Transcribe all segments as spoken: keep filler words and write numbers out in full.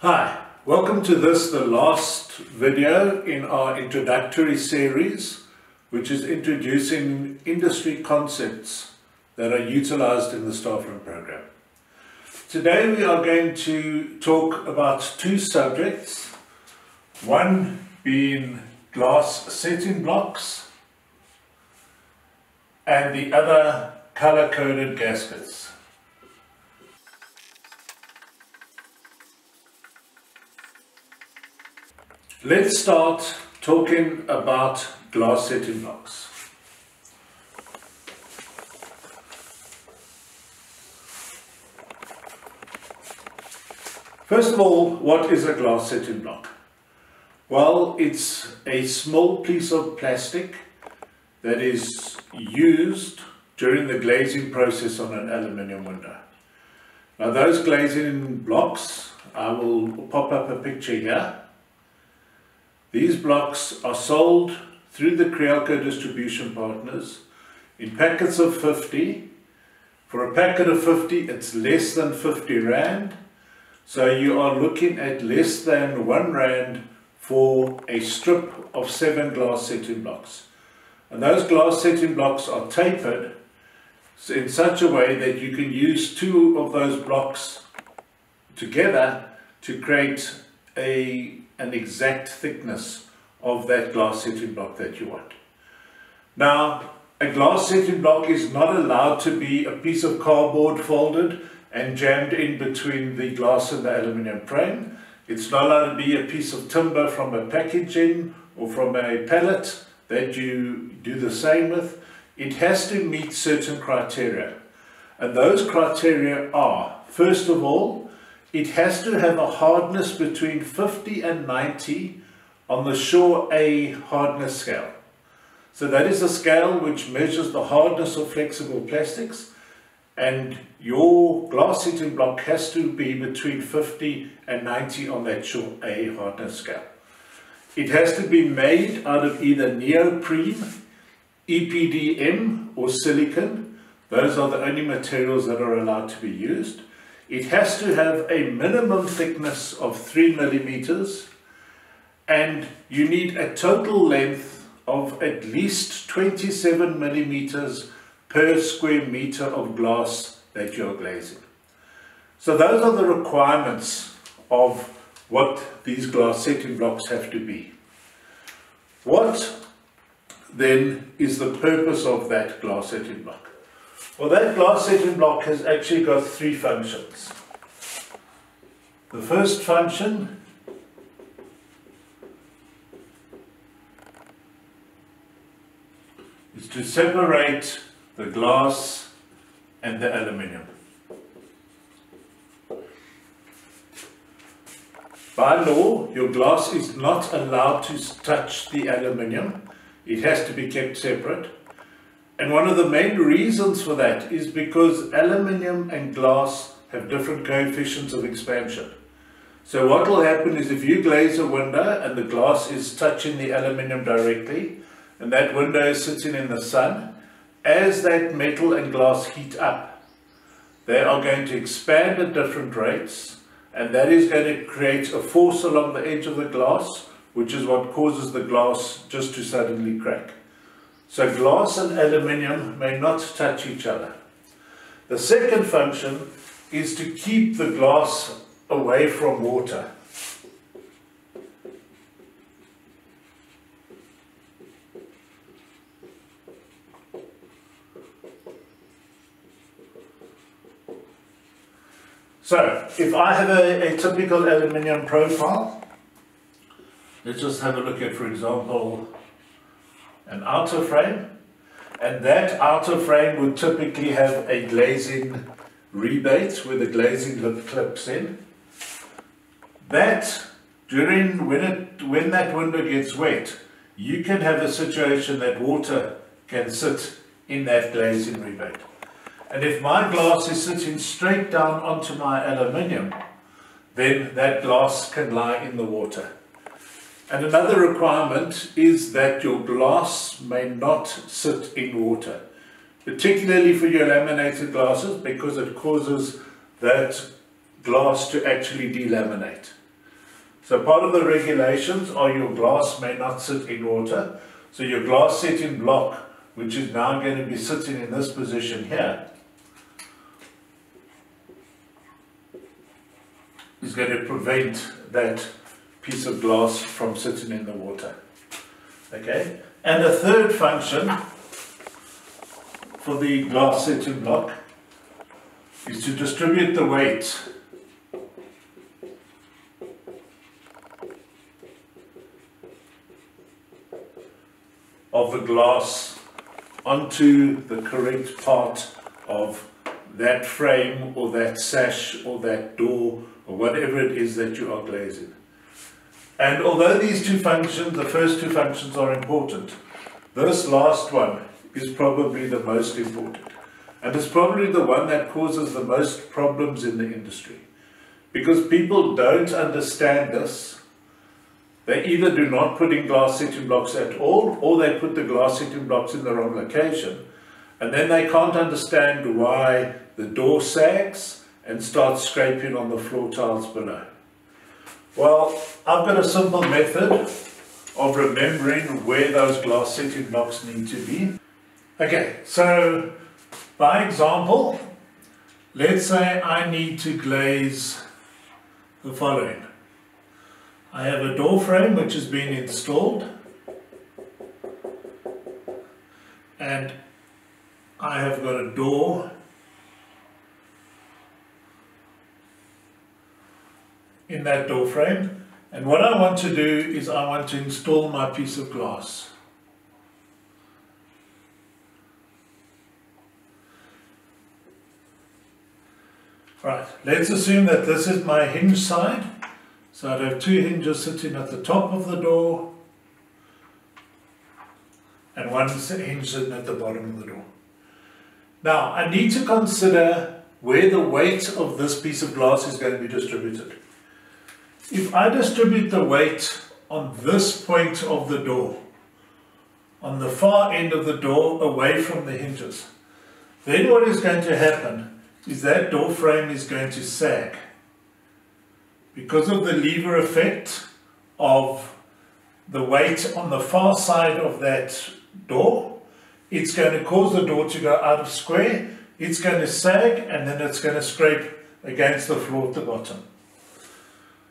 Hi, welcome to this, the last video in our introductory series, which is introducing industry concepts that are utilized in the StarFront program. Today we are going to talk about two subjects, one being glass setting blocks and the other color-coded gaskets. Let's start talking about glass setting blocks. First of all, what is a glass setting block? Well, it's a small piece of plastic that is used during the glazing process on an aluminium window. Now those glazing blocks, I will pop up a picture here. These blocks are sold through the Crealco distribution partners in packets of fifty. For a packet of fifty, it's less than fifty rand. So you are looking at less than one rand for a strip of seven glass setting blocks. And those glass setting blocks are tapered in such a way that you can use two of those blocks together to create a an exact thickness of that glass setting block that you want. Now, a glass setting block is not allowed to be a piece of cardboard folded and jammed in between the glass and the aluminium frame. It's not allowed to be a piece of timber from a packaging or from a pallet that you do the same with. It has to meet certain criteria. And those criteria are, first of all, it has to have a hardness between fifty and ninety on the Shore A hardness scale. So that is a scale which measures the hardness of flexible plastics, and your glass setting block has to be between fifty and ninety on that Shore A hardness scale. It has to be made out of either neoprene, E P D M or silicon. Those are the only materials that are allowed to be used. It has to have a minimum thickness of three millimeters, and you need a total length of at least twenty-seven millimeters per square meter of glass that you're glazing. So those are the requirements of what these glass setting blocks have to be. What then is the purpose of that glass setting block? Well, that glass setting block has actually got three functions. The first function is to separate the glass and the aluminium. By law, your glass is not allowed to touch the aluminium. It has to be kept separate. And one of the main reasons for that is because aluminium and glass have different coefficients of expansion. So what will happen is if you glaze a window and the glass is touching the aluminium directly, and that window is sitting in the sun, as that metal and glass heat up, they are going to expand at different rates, and that is going to create a force along the edge of the glass, which is what causes the glass just to suddenly crack. So glass and aluminium may not touch each other. The second function is to keep the glass away from water. So if I have a, a typical aluminium profile, let's just have a look at, for example, an outer frame, and that outer frame would typically have a glazing rebate where the glazing lip clips in. That during when it when that window gets wet, you can have a situation that water can sit in that glazing rebate. And if my glass is sitting straight down onto my aluminium, then that glass can lie in the water. And another requirement is that your glass may not sit in water, particularly for your laminated glasses, because it causes that glass to actually delaminate. So part of the regulations are your glass may not sit in water. So your glass setting block, which is now going to be sitting in this position here, is going to prevent that piece of glass from sitting in the water. Okay, and a third function for the glass setting block is to distribute the weight of the glass onto the correct part of that frame or that sash or that door or whatever it is that you are glazing. And although these two functions, the first two functions, are important, this last one is probably the most important. And it's probably the one that causes the most problems in the industry. Because people don't understand this. They either do not put in glass setting blocks at all, or they put the glass setting blocks in the wrong location. And then they can't understand why the door sags and starts scraping on the floor tiles below. Well, I've got a simple method of remembering where those glass setting blocks need to be. Okay, so by example, let's say I need to glaze the following. I have a door frame which has been installed, and I have got a door in that door frame, and what I want to do is I want to install my piece of glass. Right, let's assume that this is my hinge side, so I'd have two hinges sitting at the top of the door and one hinge sitting at the bottom of the door. Now, I need to consider where the weight of this piece of glass is going to be distributed. If I distribute the weight on this point of the door, on the far end of the door away from the hinges, then what is going to happen is that door frame is going to sag because of the lever effect of the weight on the far side of that door. It's going to cause the door to go out of square, it's going to sag, and then it's going to scrape against the floor at the bottom.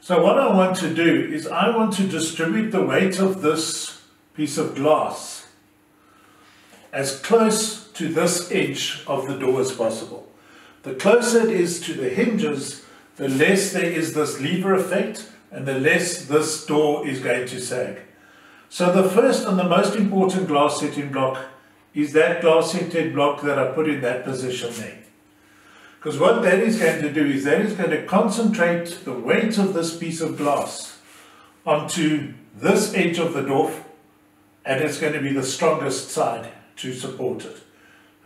So what I want to do is I want to distribute the weight of this piece of glass as close to this edge of the door as possible. The closer it is to the hinges, the less there is this lever effect and the less this door is going to sag. So the first and the most important glass setting block is that glass setting block that I put in that position there. Because what that is going to do is that is going to concentrate the weight of this piece of glass onto this edge of the door, and it's going to be the strongest side to support it.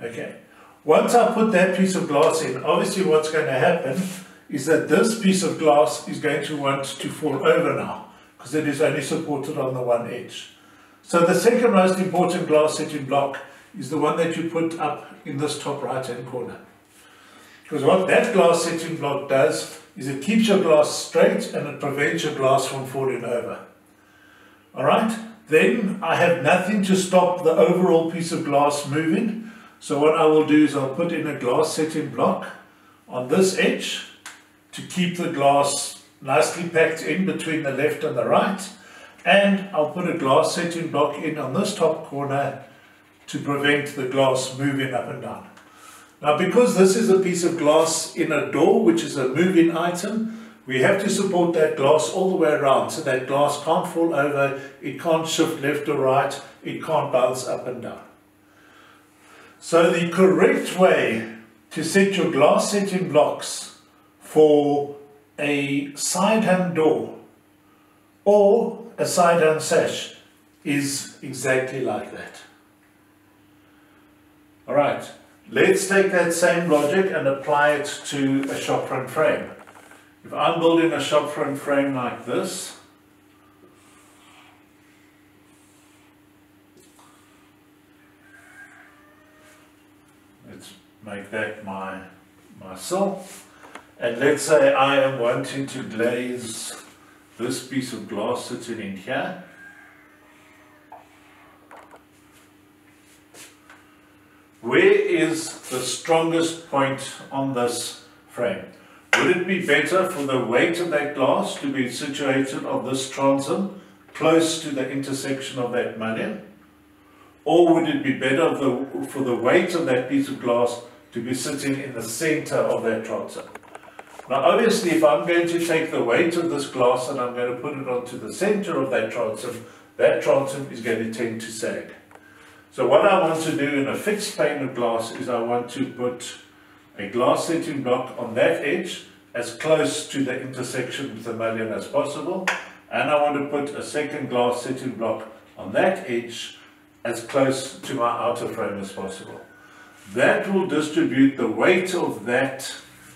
Okay. Once I put that piece of glass in, obviously what's going to happen is that this piece of glass is going to want to fall over now because it is only supported on the one edge. So the second most important glass setting block is the one that you put up in this top right hand corner. Because what that glass setting block does is it keeps your glass straight and it prevents your glass from falling over. Alright, then I have nothing to stop the overall piece of glass moving. So what I will do is I'll put in a glass setting block on this edge to keep the glass nicely packed in between the left and the right. And I'll put a glass setting block in on this top corner to prevent the glass moving up and down. Now, because this is a piece of glass in a door, which is a moving item, we have to support that glass all the way around so that glass can't fall over, it can't shift left or right, it can't bounce up and down. So the correct way to set your glass setting blocks for a side hung door or a side hung sash is exactly like that. All right. Let's take that same logic and apply it to a shop front frame. If I'm building a shop front frame like this, let's make that my, my sill, and let's say I am wanting to glaze This piece of glass sits in, in here. Where is the strongest point on this frame? Would it be better for the weight of that glass to be situated on this transom close to the intersection of that mullion? Or would it be better for the weight of that piece of glass to be sitting in the center of that transom? Now obviously, if I'm going to take the weight of this glass and I'm going to put it onto the center of that transom, that transom is going to tend to sag. So what I want to do in a fixed pane of glass is I want to put a glass setting block on that edge as close to the intersection with the mullion as possible, and I want to put a second glass setting block on that edge as close to my outer frame as possible. That will distribute the weight of that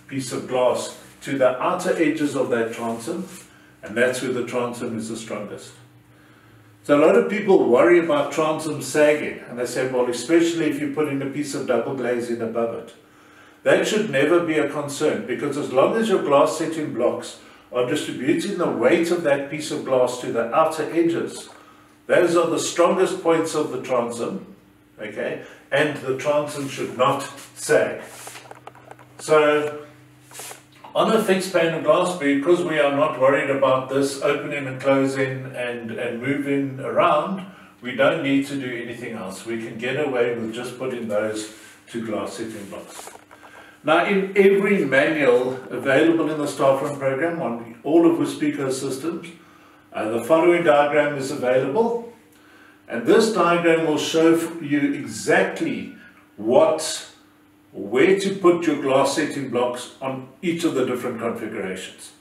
piece of glass to the outer edges of that transom, and that's where the transom is the strongest. So a lot of people worry about transom sagging, and they say, well, especially if you put in a piece of double glazing above it. That should never be a concern, because as long as your glass setting blocks are distributing the weight of that piece of glass to the outer edges, those are the strongest points of the transom, okay, and the transom should not sag. So on a fixed pane of glass, because we are not worried about this opening and closing and, and moving around, we don't need to do anything else. We can get away with just putting those two glass setting blocks. Now, in every manual available in the StarFront program on all of Wispeco's systems, uh, the following diagram is available. And this diagram will show you exactly what where to put your glass setting blocks on each of the different configurations.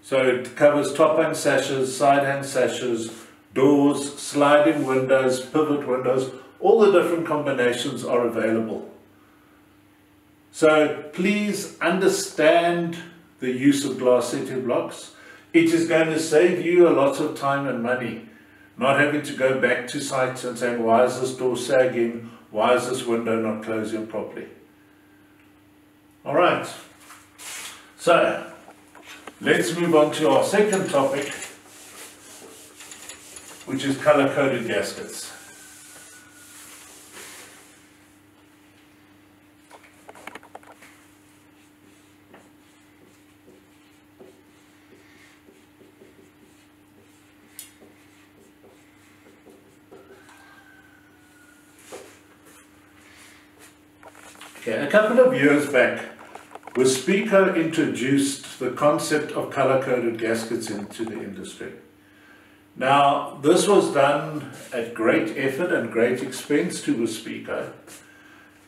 So it covers top hang sashes, side hang sashes, doors, sliding windows, pivot windows, all the different combinations are available. So please understand the use of glass setting blocks. It is going to save you a lot of time and money, not having to go back to sites and saying, why is this door sagging? Why is this window not closing properly? All right, so let's move on to our second topic, which is color-coded gaskets. Okay, a couple of years back, Wispeco introduced the concept of color-coded gaskets into the industry. Now, this was done at great effort and great expense to Wispeco,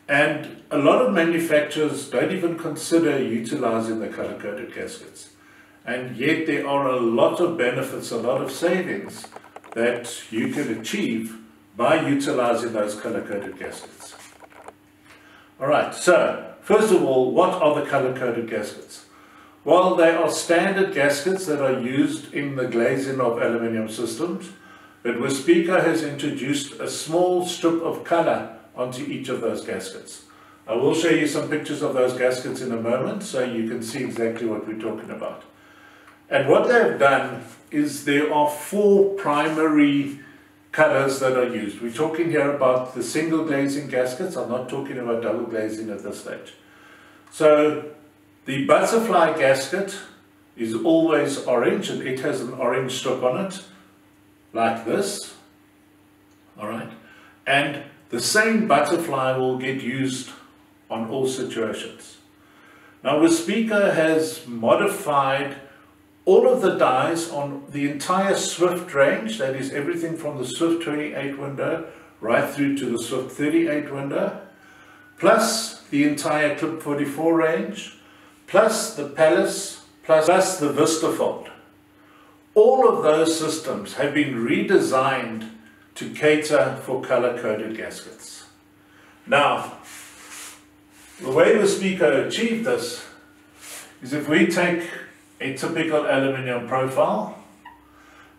and a lot of manufacturers don't even consider utilizing the color-coded gaskets. And yet there are a lot of benefits, a lot of savings that you can achieve by utilizing those color-coded gaskets. All right, so first of all, what are the color-coded gaskets? Well, they are standard gaskets that are used in the glazing of aluminium systems, but Wispeco has introduced a small strip of color onto each of those gaskets. I will show you some pictures of those gaskets in a moment so you can see exactly what we're talking about. And what they've done is there are four primary colors that are used. We're talking here about the single glazing gaskets. I'm not talking about double glazing at this stage. So the butterfly gasket is always orange, and it has an orange strip on it like this. All right, and the same butterfly will get used on all situations. Now Wispeco has modified all of the dies on the entire Swift range, that is everything from the Swift twenty-eight window right through to the Swift thirty-eight window, plus the entire Clip forty-four range, plus the Pallas, plus, plus the Vistafold. All of those systems have been redesigned to cater for color-coded gaskets. Now, the way Wispeco achieved this is if we take a typical aluminium profile,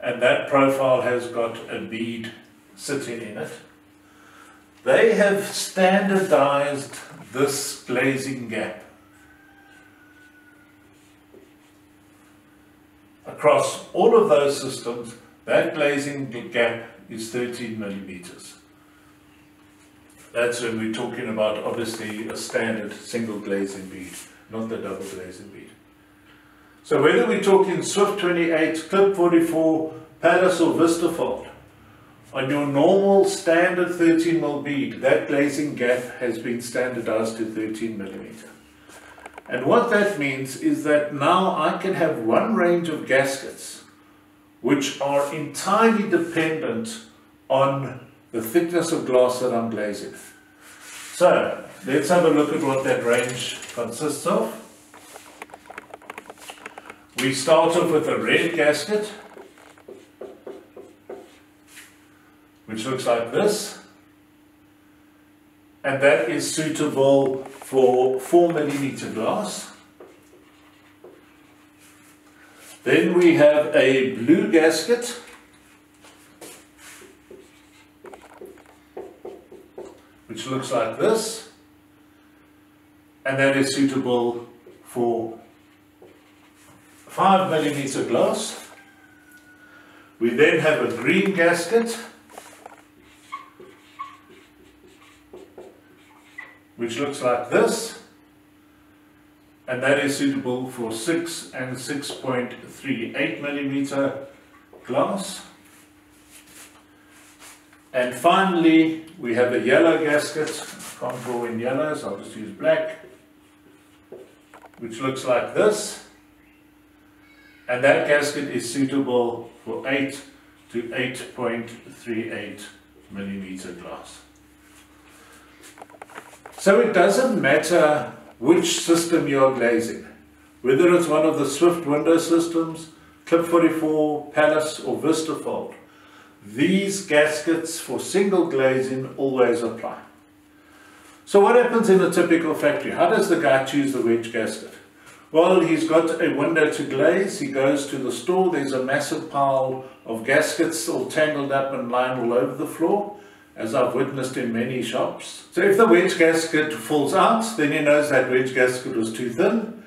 and that profile has got a bead sitting in it, they have standardized this glazing gap. Across all of those systems, that glazing gap is thirteen millimeters. That's when we're talking about, obviously, a standard single glazing bead, not the double glazing bead. So whether we're talking Swift twenty-eight, Clip forty-four, Pallas or Vistafold, on your normal standard thirteen millimeter bead, that glazing gap has been standardized to thirteen millimeters. And what that means is that now I can have one range of gaskets which are entirely dependent on the thickness of glass that I'm glazing. So let's have a look at what that range consists of. We start off with a red gasket, which looks like this, and that is suitable for four millimeter glass. Then we have a blue gasket, which looks like this, and that is suitable for five millimeter glass. We then have a green gasket, which looks like this, and that is suitable for six and six point three eight millimeter glass. And finally, we have a yellow gasket. I can't draw in yellow, so I'll just use black, which looks like this, and that gasket is suitable for eight to eight point three eight millimeter glass. So it doesn't matter which system you're glazing, whether it's one of the Swift window systems, Clip forty-four, Pallas or Vistafold, these gaskets for single glazing always apply. So what happens in a typical factory? How does the guy choose the wedge gasket? Well, he's got a window to glaze, he goes to the store, there's a massive pile of gaskets all tangled up and lying all over the floor, as I've witnessed in many shops. So if the wedge gasket falls out, then he knows that wedge gasket was too thin.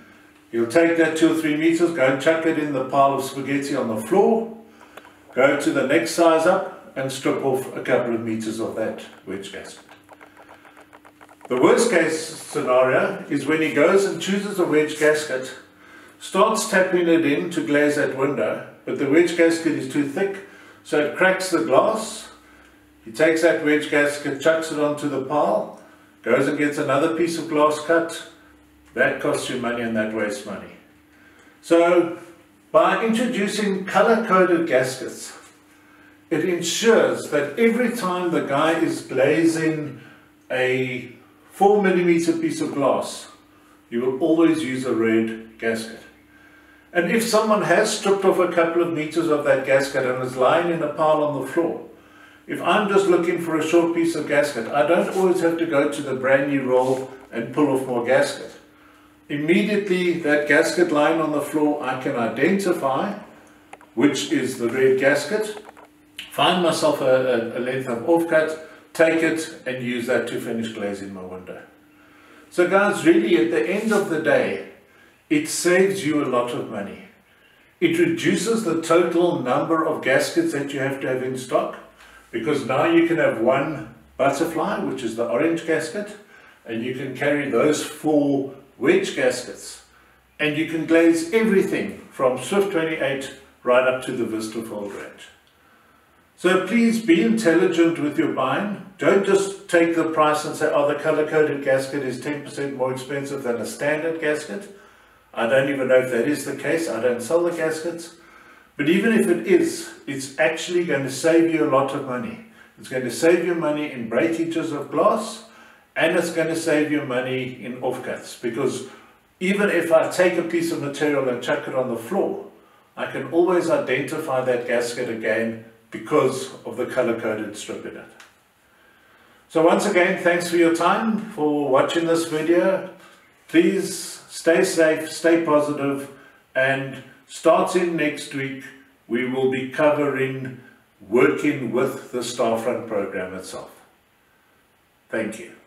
He'll take that two or three meters, go and chuck it in the pile of spaghetti on the floor, go to the next size up and strip off a couple of meters of that wedge gasket. The worst case scenario is when he goes and chooses a wedge gasket, starts tapping it in to glaze that window, but the wedge gasket is too thick, so it cracks the glass. He takes that wedge gasket, chucks it onto the pile, goes and gets another piece of glass cut. That costs you money and that wastes money. So by introducing color-coded gaskets, it ensures that every time the guy is glazing a four millimeter piece of glass, you will always use a red gasket. And if someone has stripped off a couple of meters of that gasket and is lying in a pile on the floor, if I'm just looking for a short piece of gasket, I don't always have to go to the brand new roll and pull off more gasket. Immediately, that gasket lying on the floor, I can identify which is the red gasket, find myself a, a, a length of offcut, take it and use that to finish glazing my window. So guys, really at the end of the day, it saves you a lot of money. It reduces the total number of gaskets that you have to have in stock, because now you can have one butterfly, which is the orange gasket, and you can carry those four wedge gaskets, and you can glaze everything from Swift twenty-eight right up to the Vistafold range. So please be intelligent with your buying. Don't just take the price and say, oh, the color-coded gasket is ten percent more expensive than a standard gasket. I don't even know if that is the case. I don't sell the gaskets. But even if it is, it's actually going to save you a lot of money. It's going to save you money in breakages of glass, and it's going to save you money in offcuts, because even if I take a piece of material and chuck it on the floor, I can always identify that gasket again because of the color-coded strip in it. So once again, thanks for your time, for watching this video. Please stay safe, stay positive, and starting next week, we will be covering working with the StarFront program itself. Thank you.